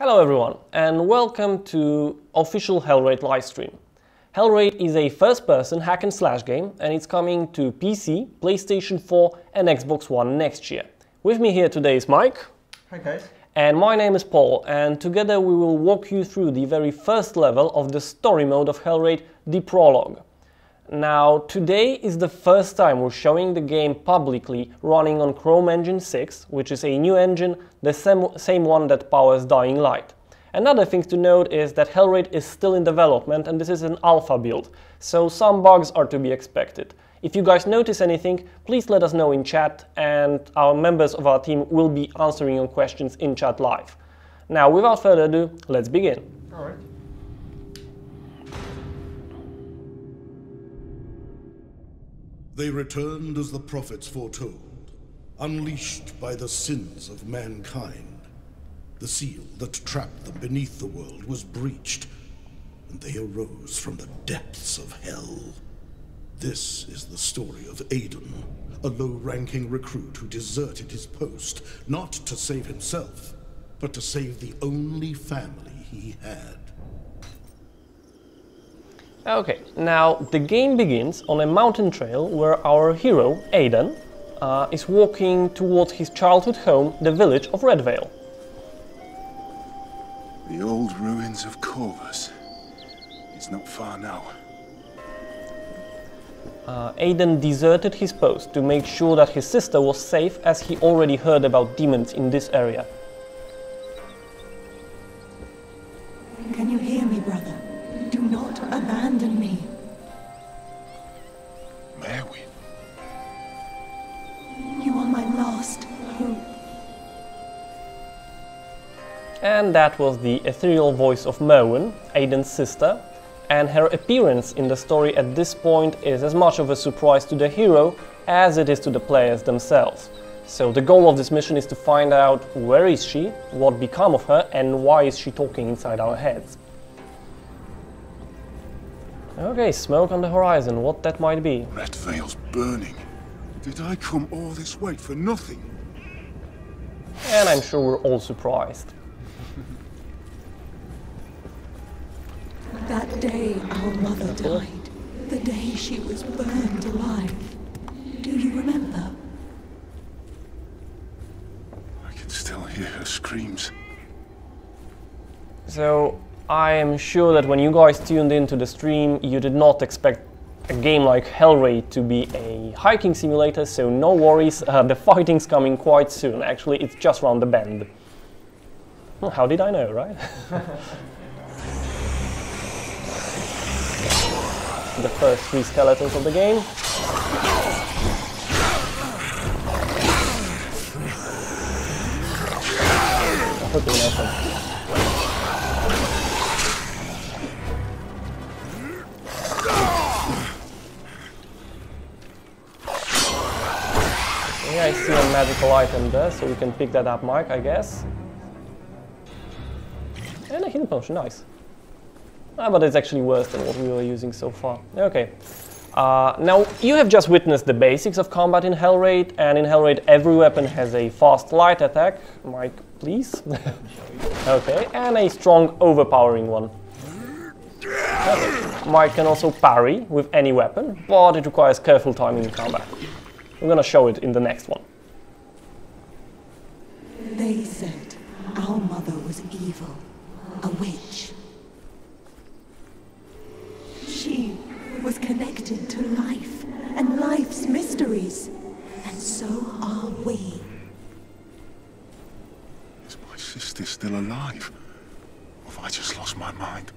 Hello everyone, and welcome to official Hellraid livestream. Hellraid is a first-person hack and slash game, and it's coming to PC, PlayStation 4 and Xbox One next year. With me here today is Mike. Hi guys. And my name is Paul, and together we will walk you through the very first level of the story mode of Hellraid, the prologue. Now, today is the first time we're showing the game publicly running on Chrome Engine 6, which is a new engine, the same one that powers Dying Light. Another thing to note is that Hellraid is still in development and this is an alpha build, so some bugs are to be expected. If you guys notice anything, please let us know in chat, and our members of our team will be answering your questions in chat live. Now, without further ado, let's begin. All right. They returned as the prophets foretold, unleashed by the sins of mankind. The seal that trapped them beneath the world was breached, and they arose from the depths of hell. This is the story of Aiden, a low-ranking recruit who deserted his post, not to save himself, but to save the only family he had. Okay, now the game begins on a mountain trail where our hero, Aiden, is walking towards his childhood home, the village of Redvale. The old ruins of Corvus. It's not far now. Aiden deserted his post to make sure that his sister was safe, as he already heard about demons in this area. Can you hear me, brother? Do not abandon me. Mary. You are my last hope. And that was the ethereal voice of Moen, Aiden's sister, and her appearance in the story at this point is as much of a surprise to the hero as it is to the players themselves. So the goal of this mission is to find out where is she, what became of her, and why is she talking inside our heads. Okay, smoke on the horizon, what that might be. Redvale's burning. Did I come all this way for nothing? And I'm sure we're all surprised. That day our mother died. The day she was burned alive. Do you remember? I can still hear her screams. So, I am sure that when you guys tuned into the stream, you did not expect a game like Hellraid to be a hiking simulator, so no worries, the fighting's coming quite soon. Actually, it's just round the bend. Well, how did I know, right? The first three skeletons of the game. Yeah, I see a magical item there, so we can pick that up, Mike, I guess. And a healing potion, nice. Ah, but it's actually worse than what we were using so far. Okay. Now, you have just witnessed the basics of combat in Hellraid, and in Hellraid every weapon has a fast light attack. Mike, please. Okay, and a strong overpowering one. Okay. Mike can also parry with any weapon, but it requires careful timing in combat. We're gonna show it in the next one. They said our mother was evil, a witch. She was connected to life and life's mysteries, and so are we. Is my sister still alive? Or have I just lost my mind?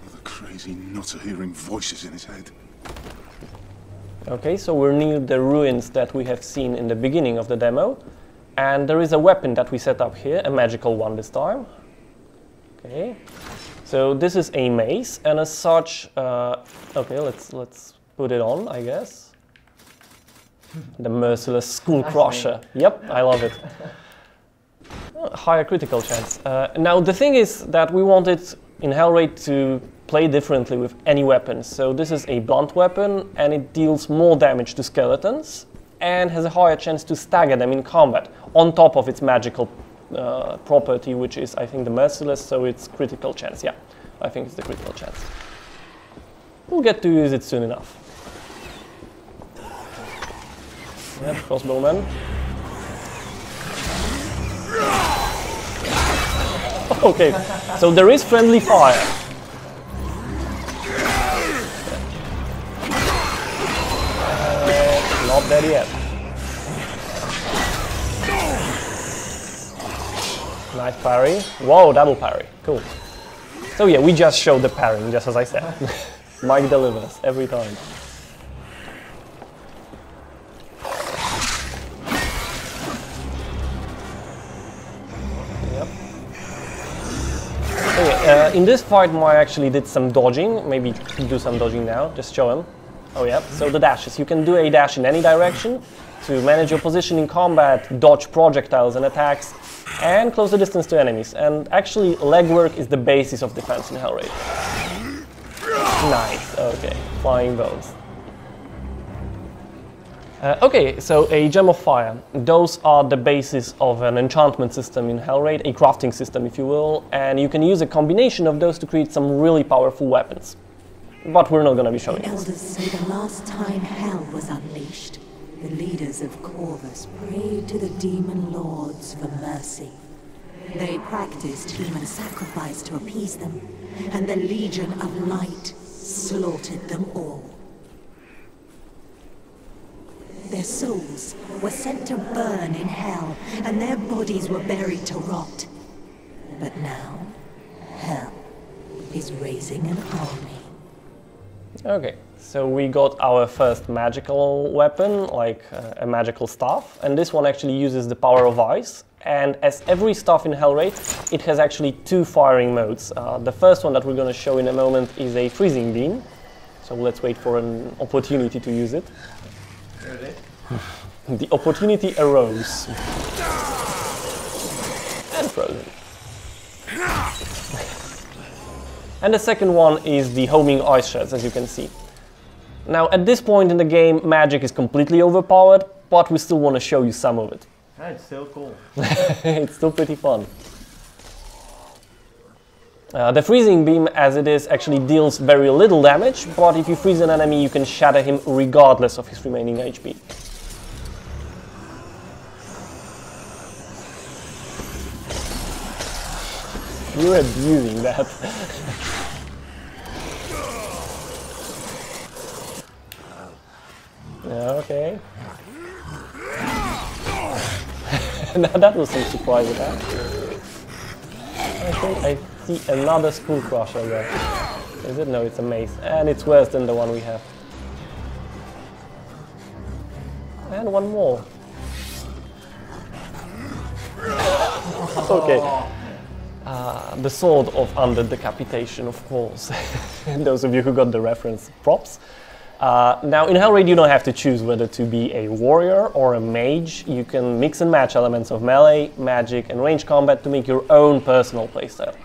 Another crazy nutter hearing voices in his head. Okay, so we're near the ruins that we have seen in the beginning of the demo, and there is a weapon that we set up here, a magical one this time. Okay, so this is a mace, and as such, okay, let's put it on, I guess. The merciless Skull Crusher. Yep, I love it. Higher critical chance. Now the thing is that we wanted in Hellraid to play differently with any weapon. So this is a blunt weapon, and it deals more damage to skeletons and has a higher chance to stagger them in combat on top of its magical property, which is, I think, the merciless, so it's critical chance. Yeah, I think it's the critical chance. We'll get to use it soon enough. Yep, crossbowman. Okay, so there is friendly fire. Not there yet. Nice parry. Whoa, double parry. Cool. So yeah, we just showed the parrying, just as I said. Mike delivers every time. In this fight, Moen actually did some dodging. Maybe do some dodging now. Just show him. Oh yeah. So the dashes. You can do a dash in any direction to manage your position in combat, dodge projectiles and attacks, and close the distance to enemies. And actually, legwork is the basis of defense in Hellraid. Nice. Okay. Flying bones. Okay, so a Gem of Fire. Those are the basis of an enchantment system in Hellraid, a crafting system if you will, and you can use a combination of those to create some really powerful weapons. But we're not going to be showing this. The elders say the last time Hell was unleashed, the leaders of Corvus prayed to the demon lords for mercy. They practiced human sacrifice to appease them, and the Legion of Light slaughtered them all. Their souls were sent to burn in hell, and their bodies were buried to rot. But now, Hell is raising an army. Okay, so we got our first magical weapon, like a magical staff, and this one actually uses the power of ice. And as every staff in Hellraid, it has actually two firing modes. The first one that we're going to show in a moment is a freezing beam, so let's wait for an opportunity to use it. The opportunity arose. And frozen. And the second one is the homing ice shards, as you can see. Now, at this point in the game, magic is completely overpowered, but we still want to show you some of it. It's still cool. It's still pretty fun. The freezing beam, as it is, actually deals very little damage, but if you freeze an enemy, you can shatter him regardless of his remaining HP. You're abusing that. Okay. Now that was some surprise attack. I think I see another Skull Crusher there. Is it? No, it's a mace. And it's worse than the one we have. And one more. Okay. The Sword of Under Decapitation, of course. Those of you who got the reference, props. Now, in Hellraid you don't have to choose whether to be a warrior or a mage. You can mix and match elements of melee, magic and range combat to make your own personal playstyle.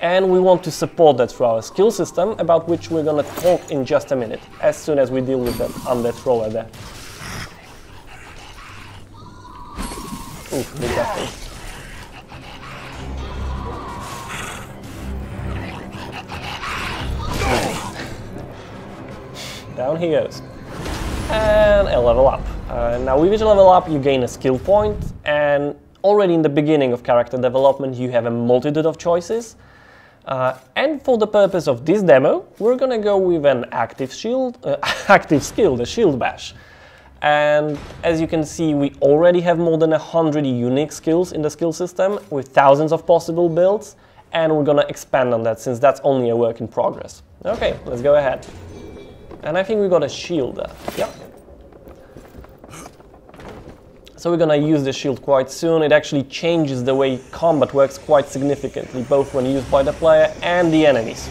And we want to support that through our skill system, about which we're gonna talk in just a minute, as soon as we deal with that underthrower there. Oof, big death. Down he goes. And a level up. Now with each level up you gain a skill point, and already in the beginning of character development you have a multitude of choices. And for the purpose of this demo, we're gonna go with an active shield, active skill, the Shield Bash. And as you can see, we already have more than 100 unique skills in the skill system, with thousands of possible builds, and we're gonna expand on that, since that's only a work in progress. Okay, let's go ahead. And I think we got a shield there. Yep. So we're gonna use the shield quite soon. It actually changes the way combat works quite significantly, both when used by the player and the enemies.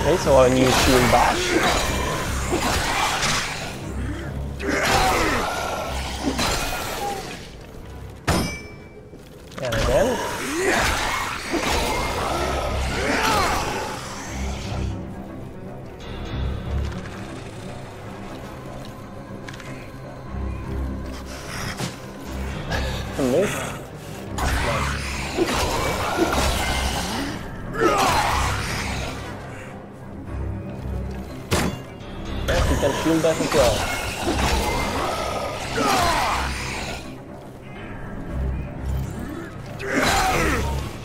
Okay, so our new shield bash. And again. me. Yes, you can shield back as well.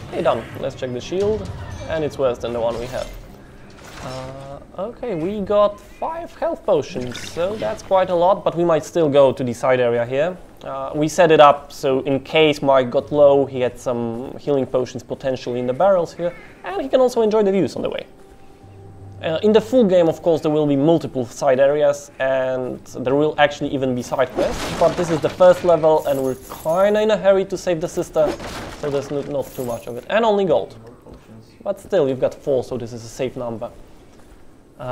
Okay, done. Let's check the shield. And it's worse than the one we have. Okay, we got 5 health potions, so that's quite a lot, but we might still go to the side area here. We set it up so in case Mike got low, he had some healing potions potentially in the barrels here, and he can also enjoy the views on the way. In the full game, of course, there will be multiple side areas, and there will actually even be side quests, but this is the first level, and we're kinda in a hurry to save the sister, so there's not too much of it, and only gold. But still, you've got 4, so this is a safe number.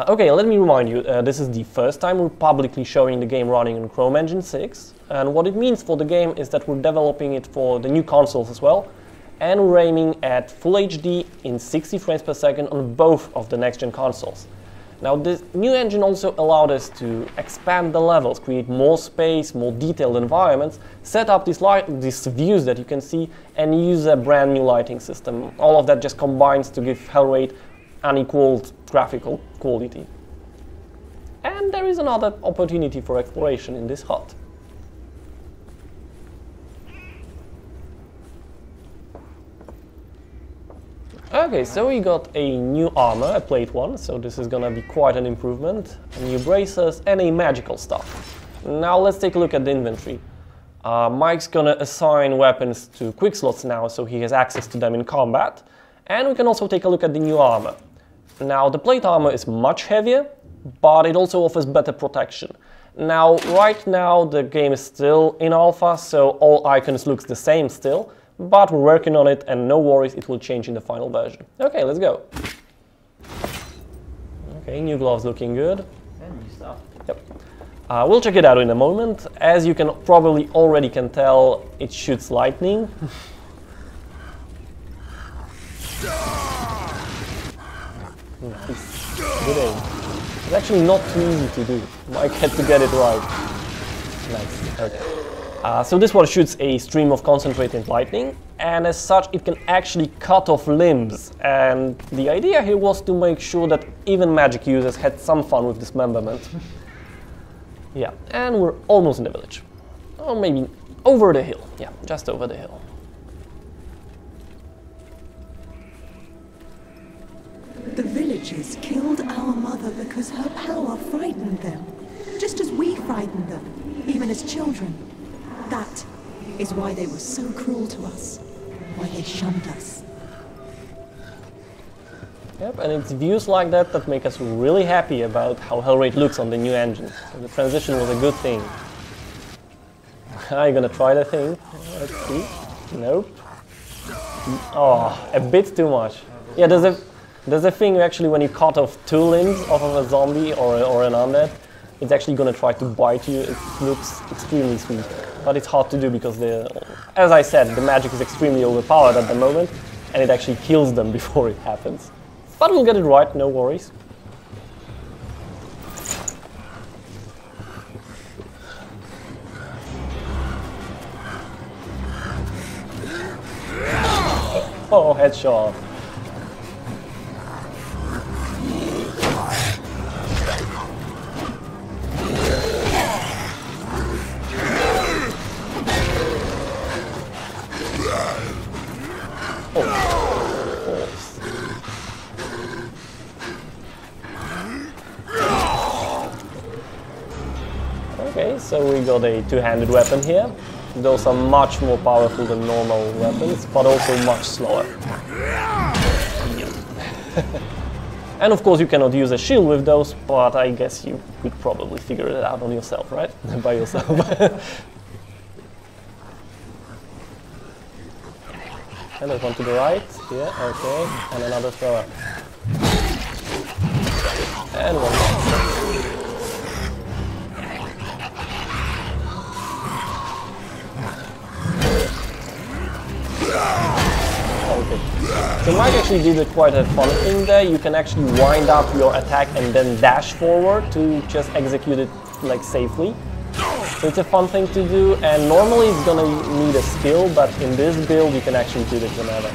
Okay, let me remind you, this is the first time we're publicly showing the game running on Chrome Engine 6, and what it means for the game is that we're developing it for the new consoles as well, and we're aiming at full HD in 60 frames per second on both of the next-gen consoles. Now, this new engine also allowed us to expand the levels, create more space, more detailed environments, set up these views that you can see, and use a brand new lighting system. All of that just combines to give Hellraid unequaled graphical quality. And there is another opportunity for exploration in this hut. Okay, so we got a new armor, a plate one, so this is gonna be quite an improvement. New bracers and a magical staff. Now let's take a look at the inventory. Mike's gonna assign weapons to quick slots now, so he has access to them in combat. And we can also take a look at the new armor. Now, the plate armor is much heavier, but it also offers better protection. Now, right now, the game is still in alpha, so all icons look the same still, but we're working on it, and no worries, it will change in the final version. Okay, let's go. Okay, new gloves looking good. And new stuff. Yep. We'll check it out in a moment. As you can probably already can tell, it shoots lightning. Nice. Good aim. It's actually not too easy to do. Mike had to get it right. Nice. Okay. So this one shoots a stream of concentrated lightning, and as such it can actually cut off limbs. And the idea here was to make sure that even magic users had some fun with dismemberment. Yeah, and we're almost in the village. Or maybe over the hill. Yeah, just over the hill. The villagers killed our mother because her power frightened them, just as we frightened them, even as children. That is why they were so cruel to us, why they shunned us. Yep, and it's views like that that make us really happy about how Hellraid looks on the new engine. So the transition was a good thing. Are you gonna try the thing? Let's see. Nope. Oh, a bit too much. Yeah, there's a thing actually when you cut off 2 limbs off of a zombie or an undead, it's actually gonna try to bite you. It looks extremely sweet. But it's hard to do because, as I said, the magic is extremely overpowered at the moment, and it actually kills them before it happens. But we'll get it right, no worries. Oh, headshot. So we got a two-handed weapon here. Those are much more powerful than normal weapons, but also much slower. And of course you cannot use a shield with those, but I guess you could probably figure it out on yourself, right? By yourself. And there's one to the right. Yeah, okay. And another thrower. And one more. Okay. So Mike actually did quite a fun thing there. You can actually wind up your attack and then dash forward to just execute it like safely. So it's a fun thing to do, and normally it's gonna need a skill, but in this build you can actually do this whenever.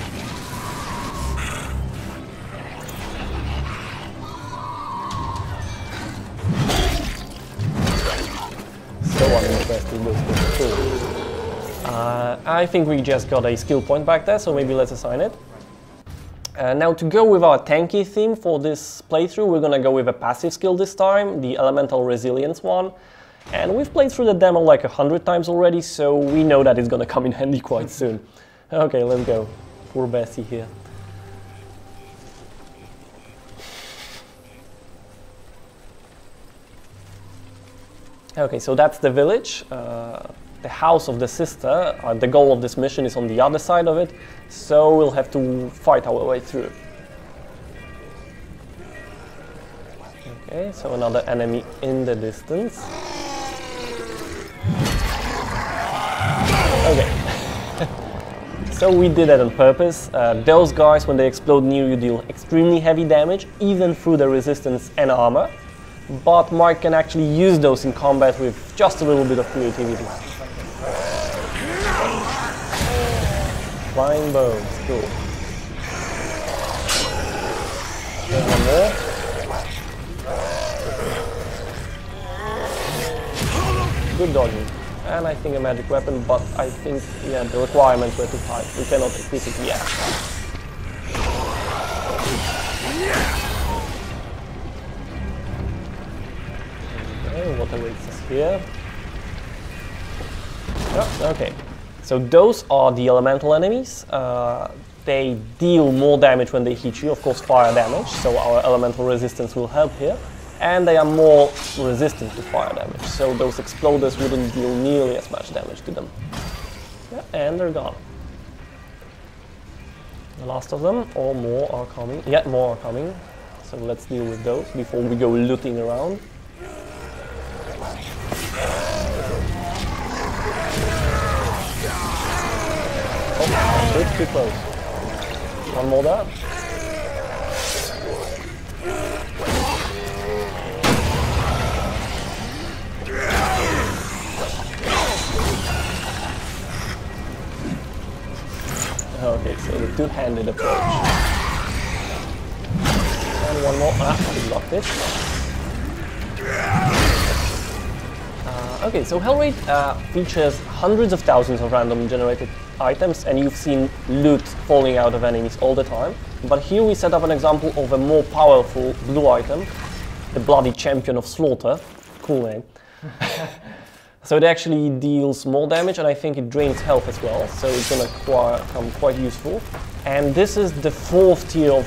So uninteresting this build. I think we just got a skill point back there, so maybe let's assign it. Now to go with our tanky theme for this playthrough, we're gonna go with a passive skill this time, the Elemental Resilience one. And we've played through the demo like 100 times already, so we know that it's gonna come in handy quite soon. Okay, let's go. Poor Bessie here. Okay, so that's the village. The house of the sister, the goal of this mission is on the other side of it, so we'll have to fight our way through. Okay, so another enemy in the distance. Okay, so we did that on purpose. Those guys, when they explode near you, deal extremely heavy damage, even through the resistance and armor, but Mike can actually use those in combat with just a little bit of creativity. Flying bows, cool. One more. Good dodging. And I think a magic weapon, but I think, yeah, the requirements were too high. We cannot equip it yet. Okay, what awaits us here? Oh, okay. So those are the elemental enemies. They deal more damage when they hit you, of course fire damage, so our elemental resistance will help here. And they are more resistant to fire damage, so those exploders wouldn't deal nearly as much damage to them. Yeah, and they're gone. The last of them, or more are coming. Yeah, more are coming. So let's deal with those before we go looting around. Oh, it's too close. One more down. Okay, so the two-handed approach. And one more. Ah, we blocked it. Okay, so Hellraid features hundreds of thousands of randomly generated items, and you've seen loot falling out of enemies all the time. But here we set up an example of a more powerful blue item, the Bloody Champion of Slaughter. Cool name. So it actually deals more damage, and I think it drains health as well, so it's gonna come quite useful. And this is the 4th tier of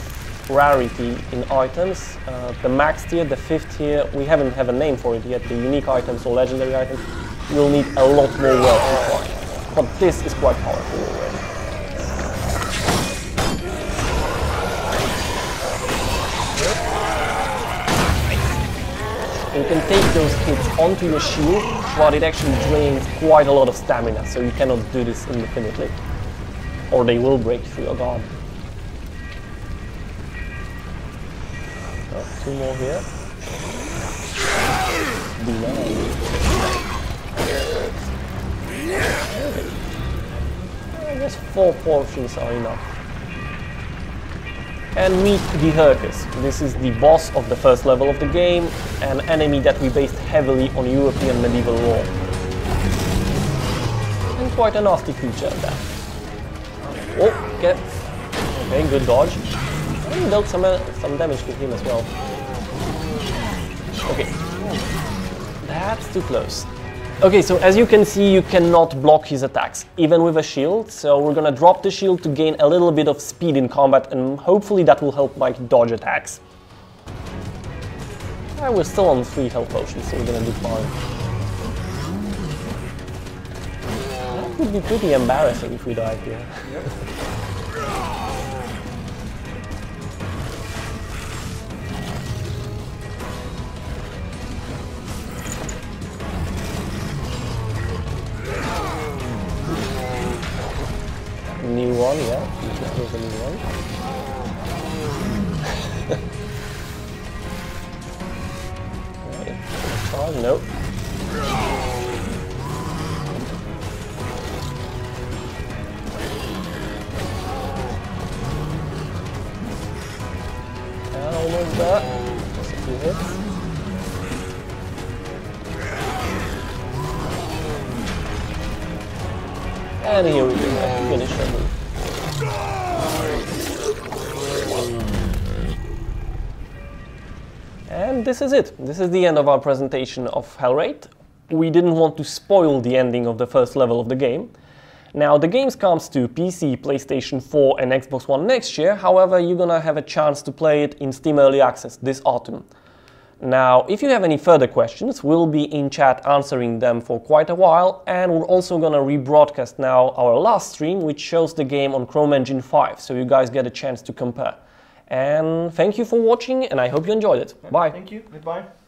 rarity in items, the max tier, the 5th tier, we haven't have a name for it yet, the unique items or legendary items, you'll need a lot more wealth to find. But this is quite powerful already. You can take those hits onto your shield, but it actually drains quite a lot of stamina, so you cannot do this indefinitely. Or they will break through your guard. Oh, two more here. Denied. Okay. I guess 4 portions are enough. And meet the Hercus. This is the boss of the 1st level of the game, an enemy that we based heavily on European medieval lore. And quite a nasty creature at that. Oh, get. Okay, good dodge. And dealt some damage to him as well. Okay. That's too close. Okay, so as you can see, you cannot block his attacks, even with a shield, so we're gonna drop the shield to gain a little bit of speed in combat, and hopefully that will help Mike dodge attacks. We're still on 3 health potions, so we're gonna do fine. That would be pretty embarrassing if we died here. New one, yeah. That was a new one. Right. Charge, nope. that. Just a few hits. And here we go, finish our move. And this is it. This is the end of our presentation of Hellraid. We didn't want to spoil the ending of the first level of the game. Now, the game comes to PC, PlayStation 4 and Xbox One next year, however, you're gonna have a chance to play it in Steam Early Access this autumn. Now, if you have any further questions, we'll be in chat answering them for quite a while, and we're also gonna rebroadcast now our last stream, which shows the game on Chrome Engine 5, so you guys get a chance to compare. And thank you for watching, and I hope you enjoyed it. Bye! Thank you, goodbye!